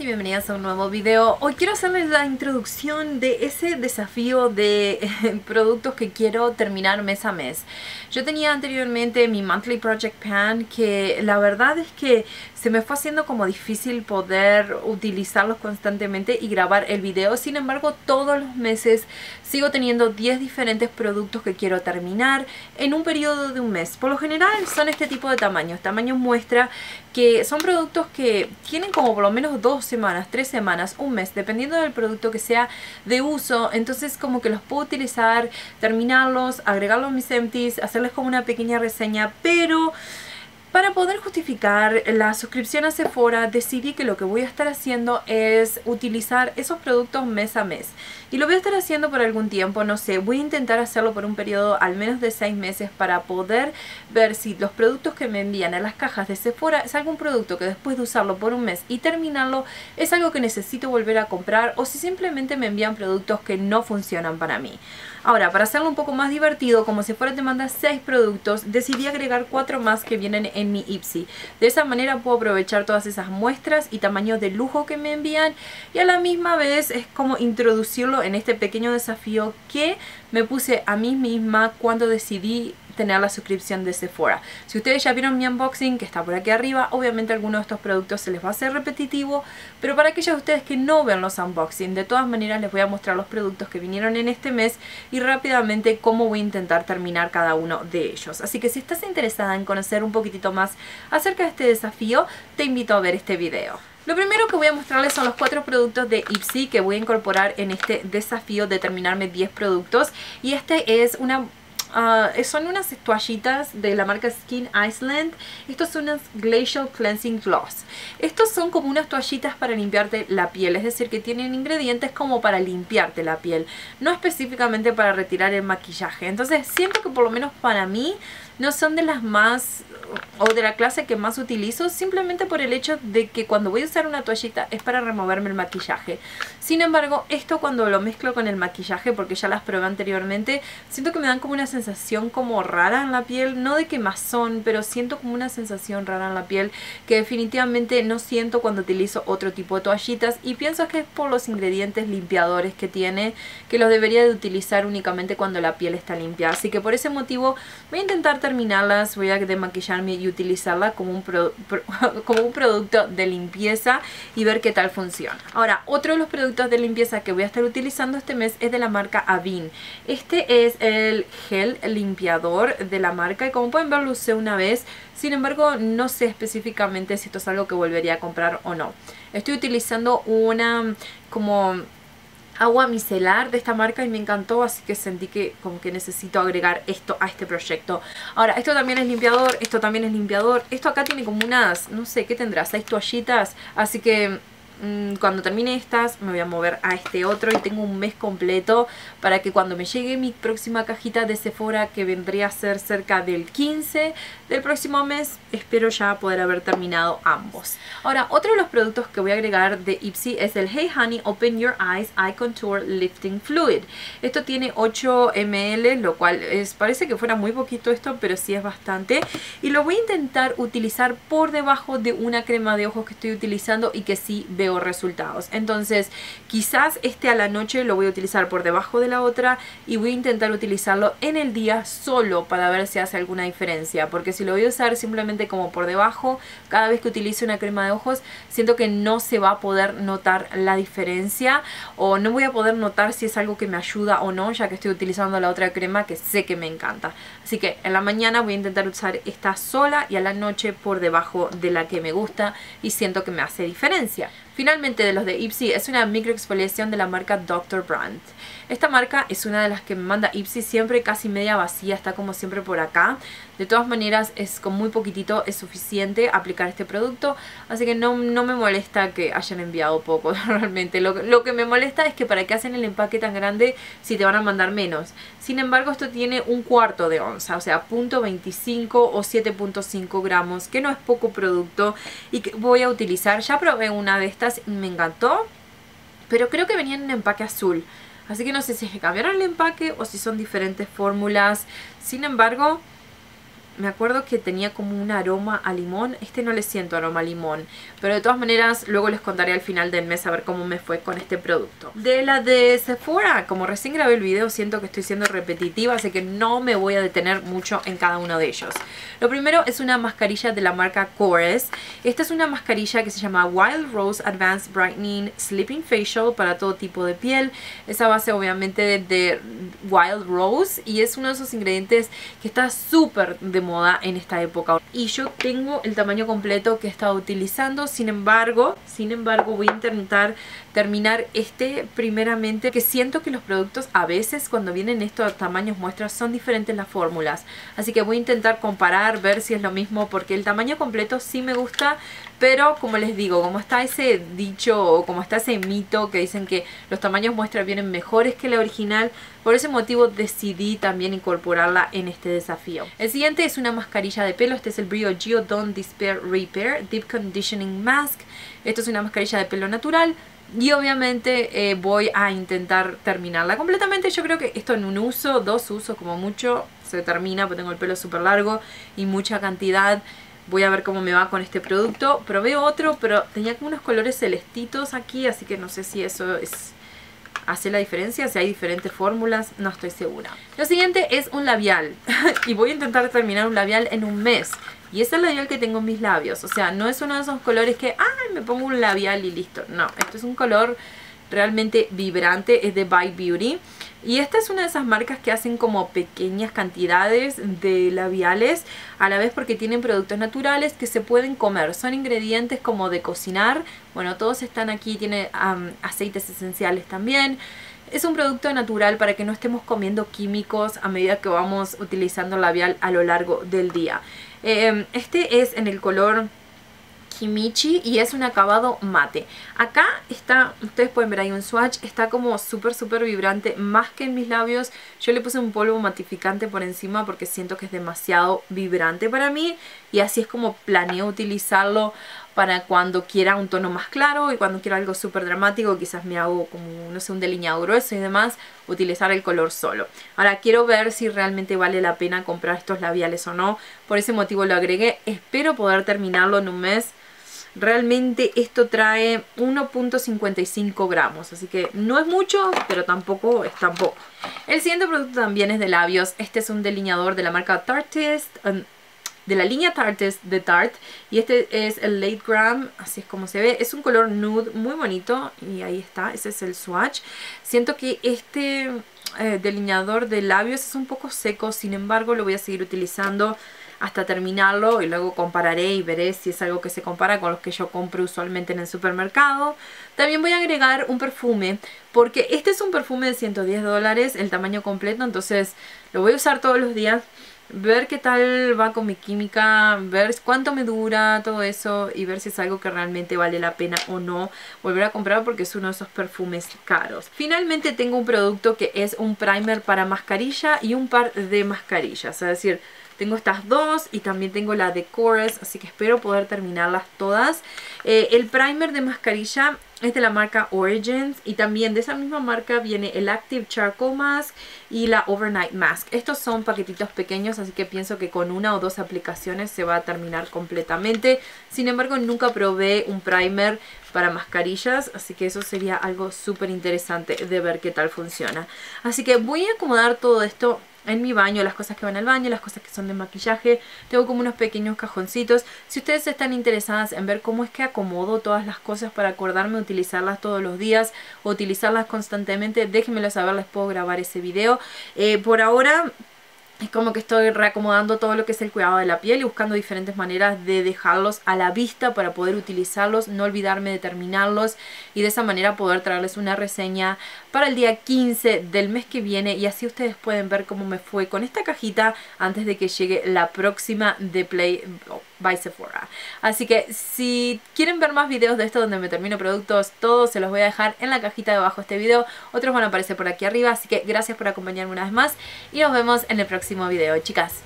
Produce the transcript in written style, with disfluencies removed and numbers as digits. y bienvenidas a un nuevo video. Hoy quiero hacerles la introducción de ese desafío de productos que quiero terminar mes a mes. Yo tenía anteriormente mi monthly project plan, que la verdad es que se me fue haciendo como difícil poder utilizarlos constantemente y grabar el video. Sin embargo, todos los meses sigo teniendo 10 diferentes productos que quiero terminar en un periodo de un mes. Por lo general son este tipo de tamaños, tamaño muestra, que son productos que tienen como por lo menos 2 semanas, 3 semanas, un mes, dependiendo del producto que sea de uso. Entonces como que los puedo utilizar, terminarlos, agregarlos a mis empties, hacerles como una pequeña reseña. Pero para poder justificar la suscripción a Sephora, decidí que lo que voy a estar haciendo es utilizar esos productos mes a mes. Y lo voy a estar haciendo por algún tiempo, no sé, voy a intentar hacerlo por un periodo al menos de 6 meses para poder ver si los productos que me envían a las cajas de Sephora es algún producto que después de usarlo por un mes y terminarlo es algo que necesito volver a comprar, o si simplemente me envían productos que no funcionan para mí. Ahora, para hacerlo un poco más divertido, como Sephora te manda 6 productos, decidí agregar 4 más que vienen en mi Ipsy. De esa manera puedo aprovechar todas esas muestras y tamaños de lujo que me envían, y a la misma vez es como introducirlo en este pequeño desafío que me puse a mí misma cuando decidí tener la suscripción de Sephora. Si ustedes ya vieron mi unboxing, que está por aquí arriba, obviamente alguno de estos productos se les va a hacer repetitivo, pero para aquellos de ustedes que no ven los unboxing, de todas maneras les voy a mostrar los productos que vinieron en este mes y rápidamente cómo voy a intentar terminar cada uno de ellos. Así que si estás interesada en conocer un poquitito más acerca de este desafío, te invito a ver este video. Lo primero que voy a mostrarles son los 4 productos de Ipsy que voy a incorporar en este desafío de terminarme 10 productos. Y este es una... son unas toallitas de la marca Skin Iceland. Estos son unas Glacial Cleansing Gloss. Estos son como unas toallitas para limpiarte la piel, es decir, que tienen ingredientes como para limpiarte la piel, no específicamente para retirar el maquillaje. Entonces siento que por lo menos para mí no son de las más, o de la clase que más utilizo, simplemente por el hecho de que cuando voy a usar una toallita es para removerme el maquillaje. Sin embargo, esto cuando lo mezclo con el maquillaje, porque ya las probé anteriormente, siento que me dan como una sensación como rara en la piel, no de quemazón, pero siento como una sensación rara en la piel que definitivamente no siento cuando utilizo otro tipo de toallitas, y pienso que es por los ingredientes limpiadores que tiene, que los debería de utilizar únicamente cuando la piel está limpia. Así que por ese motivo voy a intentar terminarlas, voy a desmaquillarme y utilizarla como un producto de limpieza y ver qué tal funciona. Ahora, otro de los productos de limpieza que voy a estar utilizando este mes es de la marca Avène. Este es el gel limpiador de la marca, y como pueden ver lo usé una vez. Sin embargo, no sé específicamente si esto es algo que volvería a comprar o no. Estoy utilizando una como agua micelar de esta marca y me encantó, así que sentí que como que necesito agregar esto a este proyecto. Ahora, esto también es limpiador, esto también es limpiador. Esto acá tiene como unas, no sé, ¿qué tendrá? 6 toallitas, así que cuando termine estas me voy a mover a este otro, y tengo un mes completo para que cuando me llegue mi próxima cajita de Sephora, que vendría a ser cerca del 15 del próximo mes, espero ya poder haber terminado ambos. Ahora, otro de los productos que voy a agregar de Ipsy es el Hey Honey Open Your Eyes Eye Contour Lifting Fluid. Esto tiene 8 ml, lo cual parece que fuera muy poquito esto, pero sí es bastante, y lo voy a intentar utilizar por debajo de una crema de ojos que estoy utilizando y que sí veo resultados. Entonces quizás este a la noche lo voy a utilizar por debajo de la otra, y voy a intentar utilizarlo en el día solo para ver si hace alguna diferencia, porque si lo voy a usar simplemente como por debajo cada vez que utilice una crema de ojos, siento que no se va a poder notar la diferencia, o no voy a poder notar si es algo que me ayuda o no, ya que estoy utilizando la otra crema que sé que me encanta. Así que en la mañana voy a intentar usar esta sola, y a la noche por debajo de la que me gusta y siento que me hace diferencia. Finalmente, de los de Ipsy, es una microexfoliación de la marca Dr. Brandt. Esta marca es una de las que me manda Ipsy siempre casi media vacía, está como siempre por acá. De todas maneras, es con muy poquitito es suficiente aplicar este producto, así que no me molesta que hayan enviado poco realmente. Lo que me molesta es que para qué hacen el empaque tan grande si te van a mandar menos. Sin embargo, esto tiene 1/4 de onza, o sea, 0.25 o 7.5 gramos, que no es poco producto y que voy a utilizar. Ya probé una de estas y me encantó, pero creo que venían en empaque azul. Así que no sé si cambiaron el empaque o si son diferentes fórmulas. Sin embargo, me acuerdo que tenía como un aroma a limón. Este no le siento aroma a limón, pero de todas maneras luego les contaré al final del mes a ver cómo me fue con este producto. De la de Sephora, como recién grabé el video, siento que estoy siendo repetitiva, así que no me voy a detener mucho en cada uno de ellos. Lo primero es una mascarilla de la marca Korres. Esta es una mascarilla que se llama Wild Rose Advanced Brightening Sleeping Facial para todo tipo de piel. Esa base obviamente de Wild Rose, y es uno de esos ingredientes que está súper de moda en esta época. Y yo tengo el tamaño completo que he estado utilizando, sin embargo voy a intentar terminar este primeramente, que siento que los productos a veces cuando vienen estos tamaños muestras son diferentes las fórmulas, así que voy a intentar comparar, ver si es lo mismo, porque el tamaño completo sí me gusta, pero como les digo, como está ese dicho o como está ese mito que dicen que los tamaños muestra vienen mejores que la original, por ese motivo decidí también incorporarla en este desafío. El siguiente es una mascarilla de pelo. Este es el Briogeo Don't Despair Repair Deep Conditioning Mask. Esto es una mascarilla de pelo natural y obviamente voy a intentar terminarla completamente. Yo creo que esto en un uso, dos usos como mucho se termina, porque tengo el pelo súper largo y mucha cantidad. Voy a ver cómo me va con este producto. Probé otro, pero tenía como unos colores celestitos aquí, así que no sé si eso es... hace la diferencia, si hay diferentes fórmulas, no estoy segura. Lo siguiente es un labial y voy a intentar terminar un labial en un mes, y es el labial que tengo en mis labios. O sea, no es uno de esos colores que ¡ay! Me pongo un labial y listo. No, esto es un color realmente vibrante, es de By Beauty. Y esta es una de esas marcas que hacen como pequeñas cantidades de labiales a la vez, porque tienen productos naturales que se pueden comer. Son ingredientes como de cocinar. Bueno, todos están aquí, tiene aceites esenciales también. Es un producto natural para que no estemos comiendo químicos a medida que vamos utilizando el labial a lo largo del día. Este es en el color... Kimichi, y es un acabado mate. Acá está, ustedes pueden ver ahí un swatch, está como súper vibrante, más que en mis labios. Yo le puse un polvo matificante por encima porque siento que es demasiado vibrante para mí, y así es como planeo utilizarlo para cuando quiera un tono más claro y cuando quiera algo súper dramático. Quizás me hago como, no sé, un delineado grueso y demás, utilizar el color solo. Ahora quiero ver si realmente vale la pena comprar estos labiales o no, por ese motivo lo agregué. Espero poder terminarlo en un mes. Realmente esto trae 1.55 gramos, así que no es mucho, pero tampoco es tan poco. El siguiente producto también es de labios. Este es un delineador de la marca Tarteist, de la línea Tarteist de Tarte, y este es el Late Gram, así es como se ve. Es un color nude muy bonito, y ahí está, ese es el swatch. Siento que este delineador de labios es un poco seco, sin embargo lo voy a seguir utilizando hasta terminarlo, y luego compararé y veré si es algo que se compara con los que yo compro usualmente en el supermercado. También voy a agregar un perfume, porque este es un perfume de 110 dólares, el tamaño completo, entonces lo voy a usar todos los días, ver qué tal va con mi química, ver cuánto me dura, todo eso, y ver si es algo que realmente vale la pena o no volver a comprar, porque es uno de esos perfumes caros. Finalmente tengo un producto que es un primer para mascarilla y un par de mascarillas, es decir, tengo estas dos y también tengo la de Korres, así que espero poder terminarlas todas. El primer de mascarilla es de la marca Origins, y también de esa misma marca viene el Active Charcoal Mask y la Overnight Mask. Estos son paquetitos pequeños, así que pienso que con una o dos aplicaciones se va a terminar completamente. Sin embargo, nunca probé un primer para mascarillas, así que eso sería algo súper interesante de ver qué tal funciona. Así que voy a acomodar todo esto en mi baño, las cosas que van al baño, las cosas que son de maquillaje. Tengo como unos pequeños cajoncitos. Si ustedes están interesadas en ver cómo es que acomodo todas las cosas para acordarme de utilizarlas todos los días o utilizarlas constantemente, déjenmelo saber, les puedo grabar ese video. Por ahora es como que estoy reacomodando todo lo que es el cuidado de la piel y buscando diferentes maneras de dejarlos a la vista para poder utilizarlos, no olvidarme de terminarlos, y de esa manera poder traerles una reseña para el día 15 del mes que viene, y así ustedes pueden ver cómo me fue con esta cajita antes de que llegue la próxima de Play by Sephora. Así que si quieren ver más videos de esto donde me termino productos, todos se los voy a dejar en la cajita debajo de este video. Otros van a aparecer por aquí arriba, así que gracias por acompañarme una vez más y nos vemos en el próximo video, chicas.